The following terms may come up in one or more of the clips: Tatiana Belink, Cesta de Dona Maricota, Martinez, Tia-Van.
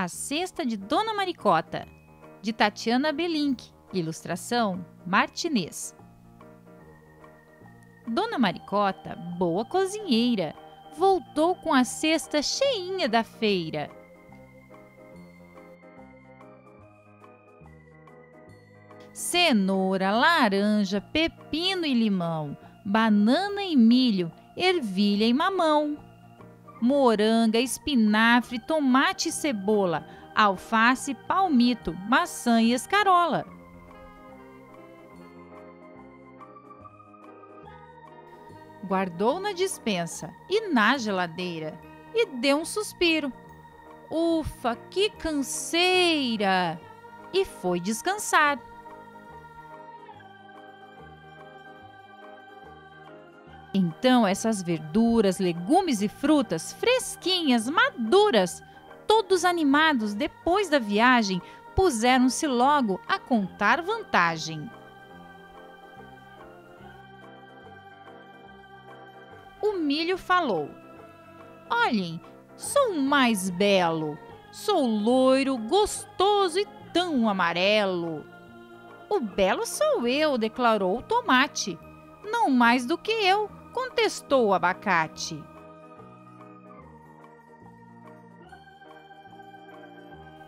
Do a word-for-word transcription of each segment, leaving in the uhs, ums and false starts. A Cesta de Dona Maricota, de Tatiana Belink, ilustração Martinez. Dona Maricota, boa cozinheira, voltou com a cesta cheinha da feira. Cenoura, laranja, pepino e limão, banana e milho, ervilha e mamão, moranga, espinafre, tomate e cebola, alface, palmito, maçã e escarola. Guardou na despensa e na geladeira e deu um suspiro. Ufa, que canseira! E foi descansar. Então essas verduras, legumes e frutas fresquinhas, maduras, todos animados depois da viagem, puseram-se logo a contar vantagem. O milho falou: "Olhem, sou mais belo, sou loiro, gostoso e tão amarelo." "O belo sou eu", declarou o tomate. "Não mais do que eu", contestou o abacate.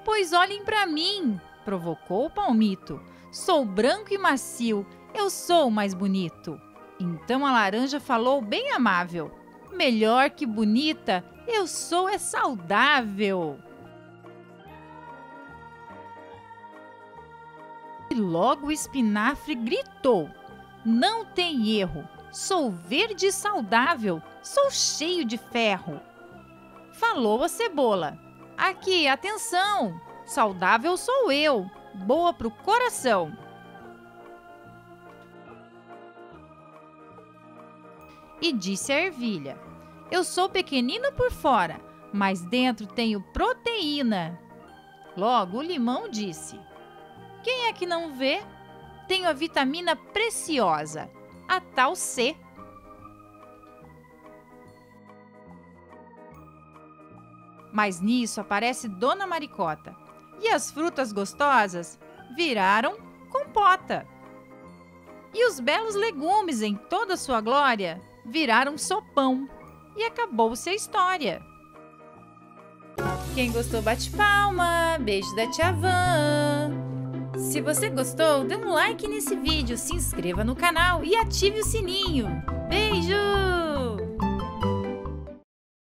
"Pois olhem para mim", provocou o palmito. "Sou branco e macio, eu sou o mais bonito." Então a laranja falou bem amável: "Melhor que bonita, eu sou é saudável." E logo o espinafre gritou: "Não tem erro, sou verde e saudável, sou cheio de ferro." Falou a cebola: "Aqui, atenção, saudável sou eu, boa pro coração." E disse a ervilha: "Eu sou pequenina por fora, mas dentro tenho proteína." Logo o limão disse: "Quem é que não vê? Tenho a vitamina preciosa, a tal C." Mas nisso aparece Dona Maricota, e as frutas gostosas viraram compota, e os belos legumes em toda sua glória viraram sopão, e acabou-se a história. Quem gostou bate palma, beijo da Tia-Van. Se você gostou, dê um like nesse vídeo, se inscreva no canal e ative o sininho. Beijo!